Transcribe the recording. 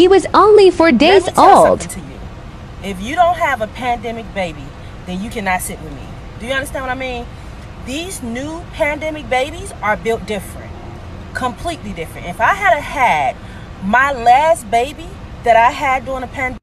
He was only 4 days old. Let me tell something to you. If you don't have a pandemic baby, then you cannot sit with me. Do you understand what I mean? These new pandemic babies are built different, completely different. If I had my last baby that I had during the pandemic,